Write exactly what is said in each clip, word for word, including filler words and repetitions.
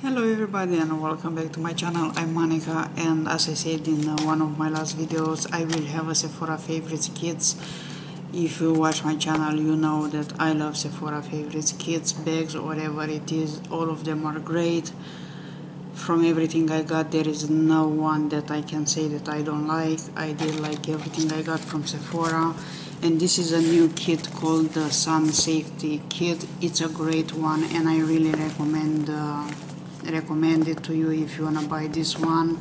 Hello everybody and welcome back to my channel. I'm Monica, and as I said in one of my last videos, I will have a Sephora Favorites Kids. If you watch my channel, you know that I love Sephora Favorites Kids bags, whatever it is. All of them are great. From everything I got, there is no one that I can say that I don't like. I did like everything I got from Sephora. And this is a new kit called the Sun Safety Kit. It's a great one, and I really recommend uh, recommend it to you if you want to buy this one.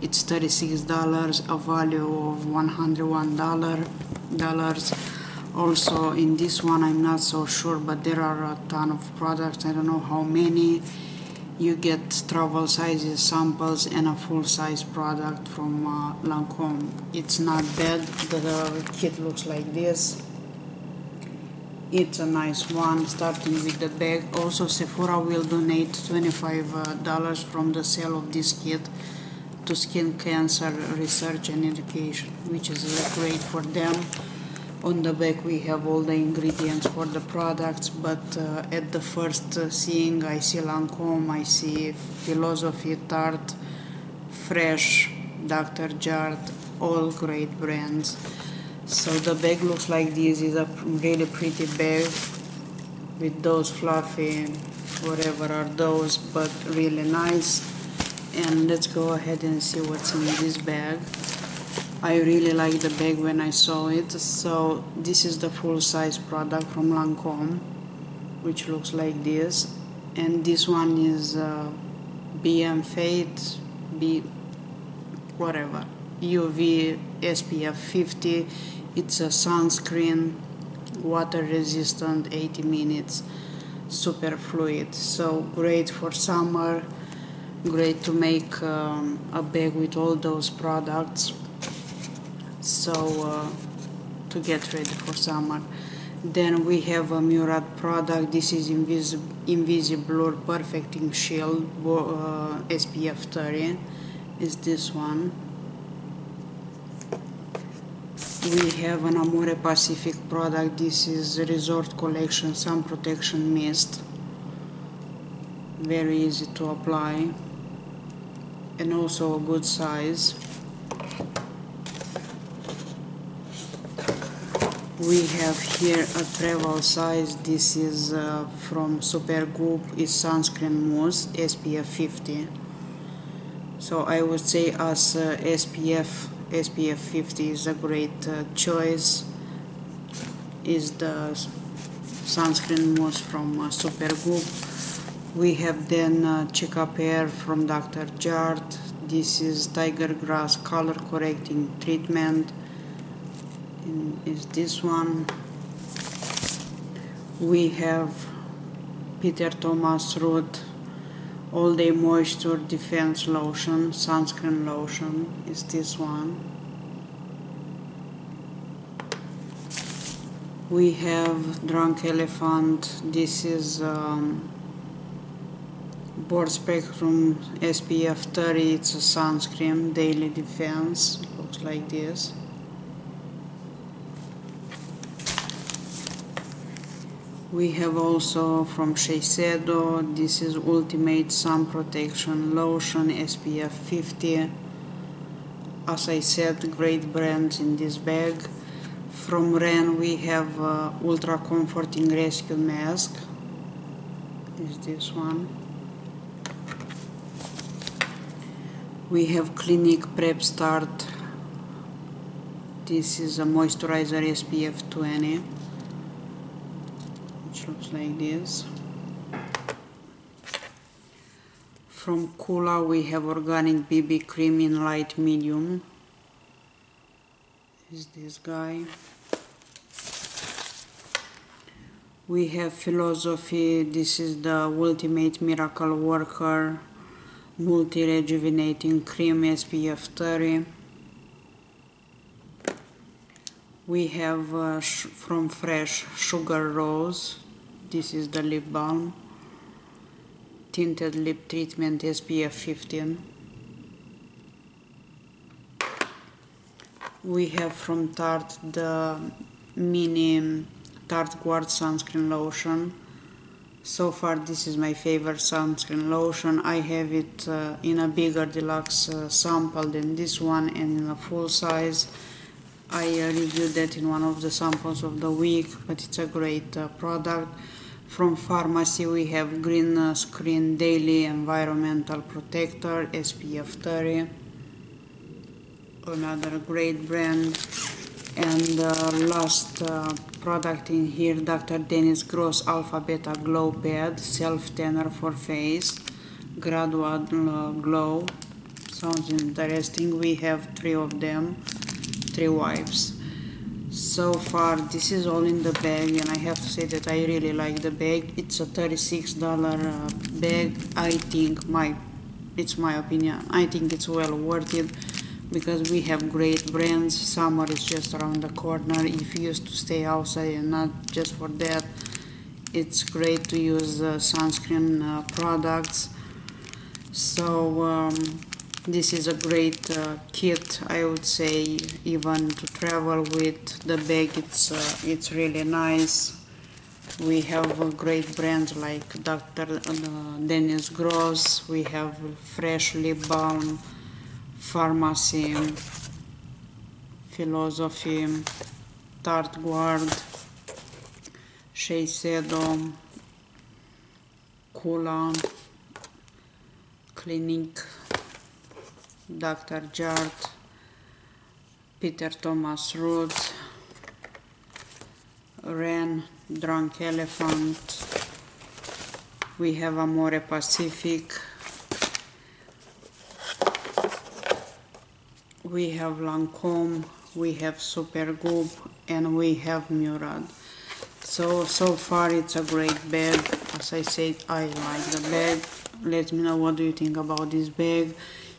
It's thirty-six dollars, a value of one hundred one dollars. Also in this one, I'm not so sure, but there are a ton of products. I don't know how many. You get travel sizes, samples, and a full-size product from uh, Lancôme. It's not bad. The kit looks like this. It's a nice one, starting with the bag. Also, Sephora will donate twenty-five dollars from the sale of this kit to skin cancer research and education, which is great for them. On the back we have all the ingredients for the products, but uh, at the first uh, seeing, I see Lancôme, I see Philosophy, Tarte, Fresh, Doctor Jart, all great brands. So the bag looks like this. Is a really pretty bag with those fluffy, whatever are those, but really nice. And let's go ahead and see what's in this bag. I really like the bag when I saw it. So this is the full-size product from Lancôme, which looks like this. And this one is uh, B M Fate, B whatever, U V S P F fifty. It's a sunscreen, water resistant, eighty minutes, super fluid, so great for summer, great to make um, a bag with all those products, so uh, to get ready for summer. Then we have a Murad product. This is Invisi Invisi-Blur Perfecting Shield uh, S P F thirty, is this one. We have an Amore Pacific product. This is Resort Collection Sun Protection Mist. Very easy to apply and also a good size. We have here a travel size. This is uh, from Supergoop. It's Sunscreen Mousse S P F fifty. So I would say as uh, S P F fifty is a great uh, choice. Is the sunscreen mousse from uh, Supergoop. We have then uh, Cicapair from Doctor Jart. This is Tiger Grass Color Correcting Treatment. And is this one. We have Peter Thomas Roth All Day Moisture Defense Lotion, Sunscreen Lotion, is this one. We have Drunk Elephant. This is um, Broad Spectrum S P F thirty. It's a sunscreen, daily defense. It looks like this. We have also from Shiseido, this is Ultimate Sun Protection Lotion S P F fifty. As I said, great brands in this bag. From REN we have uh, Ultra Comforting Rescue Mask, is this one. We have Clinique Prep Start. This is a moisturizer S P F twenty. Looks like this. From COOLA we have Organic B B Cream in Light Medium, is this guy. We have Philosophy. This is the Ultimate Miracle Worker Multi Rejuvenating Cream S P F thirty. We have uh, from Fresh Sugar Rose. This is the lip balm, tinted lip treatment S P F fifteen. We have from Tarte the mini Tarte Guard sunscreen lotion, So far this is my favorite sunscreen lotion. I have it uh, in a bigger deluxe uh, sample than this one and in a full size. I uh, reviewed that in one of the samples of the week, but it's a great uh, product. From Farmacy we have Green uh, Screen Daily Environmental Protector S P F thirty. Another great brand. And uh, last uh, product in here, Doctor Dennis Gross Alpha Beta Glow Pad Self Tanner for Face Gradual uh, Glow. Sounds interesting. We have three of them, three wipes. So far this is all in the bag, and I have to say that I really like the bag. It's a thirty-six dollar uh, bag. I think my it's my opinion. I think it's well worth it, because we have great brands. Summer is just around the corner. If you used to stay outside and not just for that, it's great to use uh, sunscreen uh, products. So um, this is a great uh, kit, I would say, even to travel with. The bag, it's uh, it's really nice. We have uh, great brands like Doctor Dennis Gross. We have Fresh Lip Balm, Farmacy, Philosophy, Tarte Guard, Shiseido, COOLA, Clinique, Doctor Jart, Peter Thomas Roth, R E N, Drunk Elephant. We have Amore Pacific. We have Lancôme, we have Supergoop, and we have Murad. So, so far it's a great bag. As I said, I like the bag. Let me know what do you think about this bag.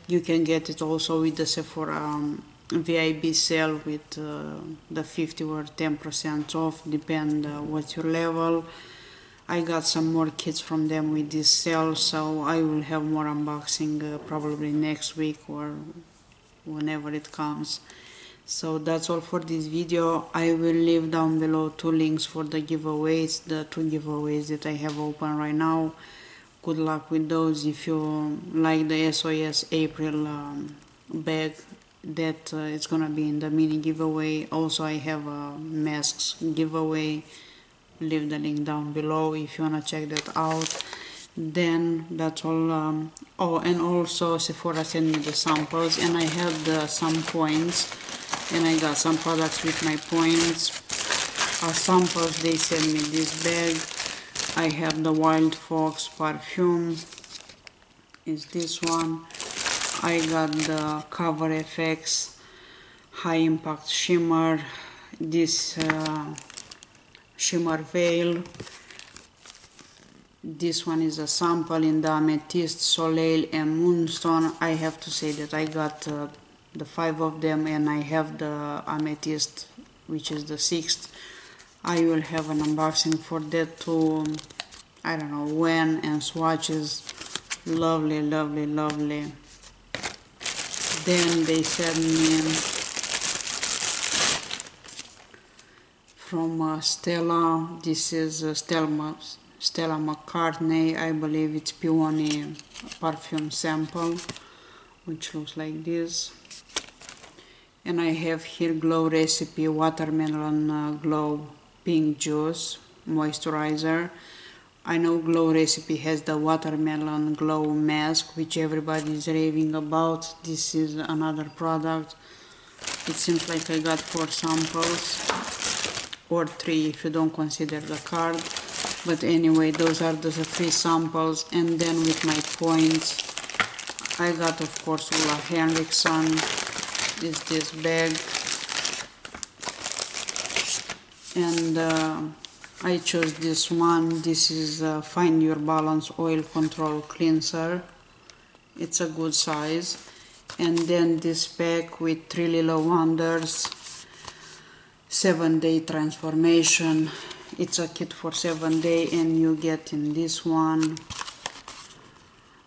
You can get it also with the Sephora um, V I B sale with uh, the fifty or ten percent off, depend uh, what your level. I got some more kits from them with this sale, so I will have more unboxing uh, probably next week or whenever it comes. So that's all for this video. I will leave down below two links for the giveaways, the two giveaways that I have open right now. Good luck with those. If you like the S O S April um, bag, that uh, it's gonna be in the mini giveaway. Also I have a masks giveaway. Leave the link down below if you wanna check that out. Then that's all. Um, oh, and also Sephora sent me the samples, and I had uh, some points, and I got some products with my points as samples. They sent me this bag. I have the Wild Fox perfume, is this one. I got the Cover F X High Impact Shimmer, this uh, shimmer veil. This one is a sample in the Amethyst, Soleil and Moonstone. I have to say that I got uh, the five of them, and I have the Amethyst, which is the sixth. I will have an unboxing for that too. I don't know when, and swatches. Lovely, lovely, lovely. Then they sent me from uh, Stella. This is uh, Stella. Stella McCartney, I believe it's Peony perfume sample, which looks like this. And I have here Glow Recipe Watermelon uh, Glow Pink Juice Moisturizer. I know Glow Recipe has the Watermelon Glow Mask, which everybody is raving about. This is another product. It seems like I got four samples, or three if you don't consider the card. But anyway, those are the three samples. And then with my points, I got, of course, Ulla Henriksson. Is this bag. And uh, I chose this one. This is uh, Find Your Balance Oil Control Cleanser. It's a good size. And then this pack with Three Little Wonders, seven day Transformation. It's a kit for seven day, and you get in this one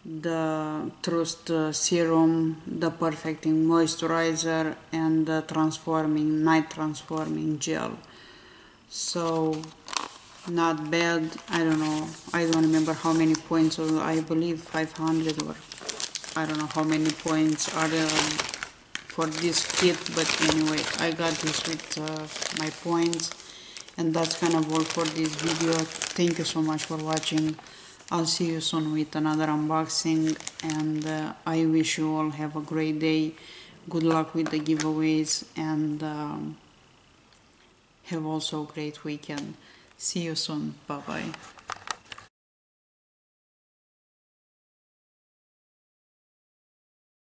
the Trust uh, Serum, the Perfecting Moisturizer, and the Transforming Night Transforming Gel. So not bad. I don't know, I don't remember how many points, or I believe five hundred, or I don't know how many points are there for this kit, but anyway, I got this with uh, my points, and that's kind of all for this video. Thank you so much for watching. I'll see you soon with another unboxing, and uh, I wish you all have a great day. Good luck with the giveaways, and um, have also a great weekend. See you soon. Bye-bye.